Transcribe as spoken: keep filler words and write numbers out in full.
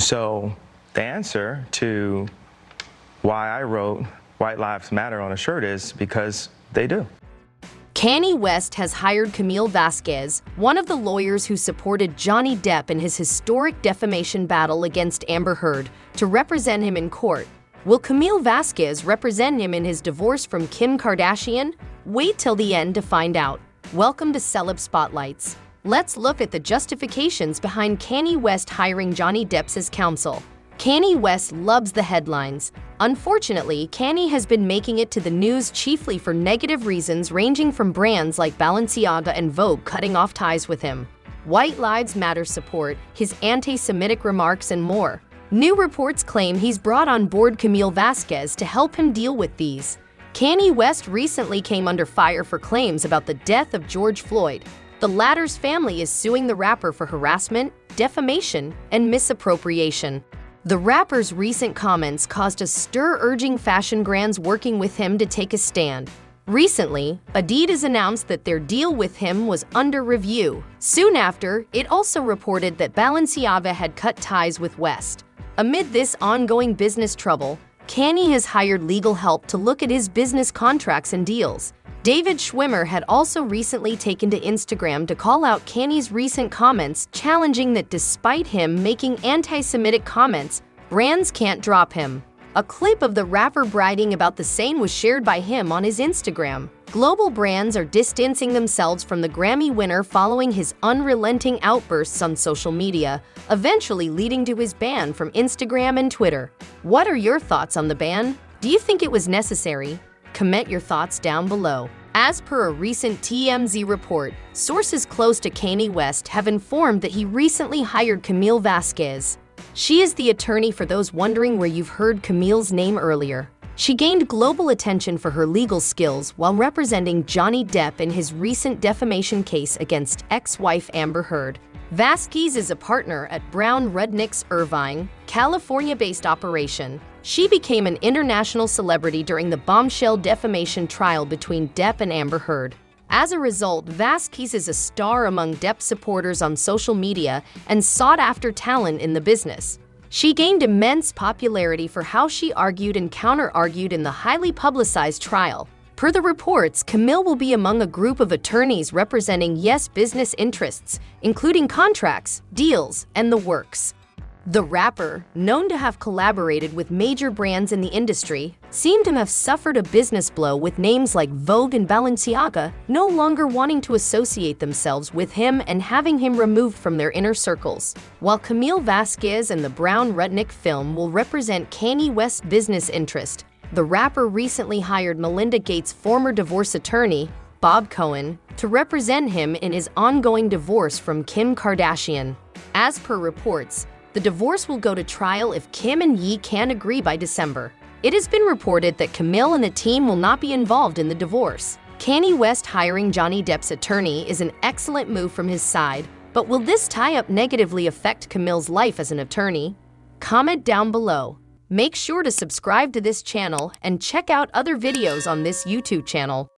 So the answer to why I wrote White Lives Matter on a shirt is because they do. Kanye West has hired Camille Vasquez, one of the lawyers who supported Johnny Depp in his historic defamation battle against Amber Heard, to represent him in court. Will Camille Vasquez represent him in his divorce from Kim Kardashian? Wait till the end to find out. Welcome to Celeb Spotlights. Let's look at the justifications behind Kanye West hiring Johnny Depp as counsel. Kanye West loves the headlines. Unfortunately, Kanye has been making it to the news chiefly for negative reasons ranging from brands like Balenciaga and Vogue cutting off ties with him, White Lives Matter support, his anti-Semitic remarks, and more. New reports claim he's brought on board Camille Vasquez to help him deal with these. Kanye West recently came under fire for claims about the death of George Floyd. The latter's family is suing the rapper for harassment, defamation, and misappropriation. The rapper's recent comments caused a stir, urging fashion brands working with him to take a stand. Recently, Adidas announced that their deal with him was under review. Soon after, it also reported that Balenciaga had cut ties with West. Amid this ongoing business trouble, Kanye has hired legal help to look at his business contracts and deals. David Schwimmer had also recently taken to Instagram to call out Kanye's recent comments, challenging that despite him making anti-Semitic comments, brands can't drop him. A clip of the rapper bragging about the same was shared by him on his Instagram. Global brands are distancing themselves from the Grammy winner following his unrelenting outbursts on social media, eventually leading to his ban from Instagram and Twitter. What are your thoughts on the ban? Do you think it was necessary? Comment your thoughts down below. As per a recent T M Z report, sources close to Kanye West have informed that he recently hired Camille Vasquez. She is the attorney for those wondering where you've heard Camille's name earlier. She gained global attention for her legal skills while representing Johnny Depp in his recent defamation case against ex-wife Amber Heard. Vasquez is a partner at Brown Rudnick's Irvine, California-based operation. She became an international celebrity during the bombshell defamation trial between Depp and Amber Heard. As a result, Vasquez is a star among Depp supporters on social media and sought-after talent in the business. She gained immense popularity for how she argued and counter-argued in the highly publicized trial. Per the reports, Camille will be among a group of attorneys representing Yes business interests, including contracts, deals, and the works. The rapper, known to have collaborated with major brands in the industry, seemed to have suffered a business blow, with names like Vogue and Balenciaga no longer wanting to associate themselves with him and having him removed from their inner circles. While Camille Vasquez and the Brown Rudnick film will represent Kanye West's business interest, the rapper recently hired Melinda Gates' former divorce attorney, Bob Cohen, to represent him in his ongoing divorce from Kim Kardashian. As per reports, the divorce will go to trial if Kim and Ye can't agree by December. It has been reported that Camille and the team will not be involved in the divorce. Kanye West hiring Johnny Depp's attorney is an excellent move from his side, but will this tie-up negatively affect Camille's life as an attorney? Comment down below. Make sure to subscribe to this channel and check out other videos on this YouTube channel.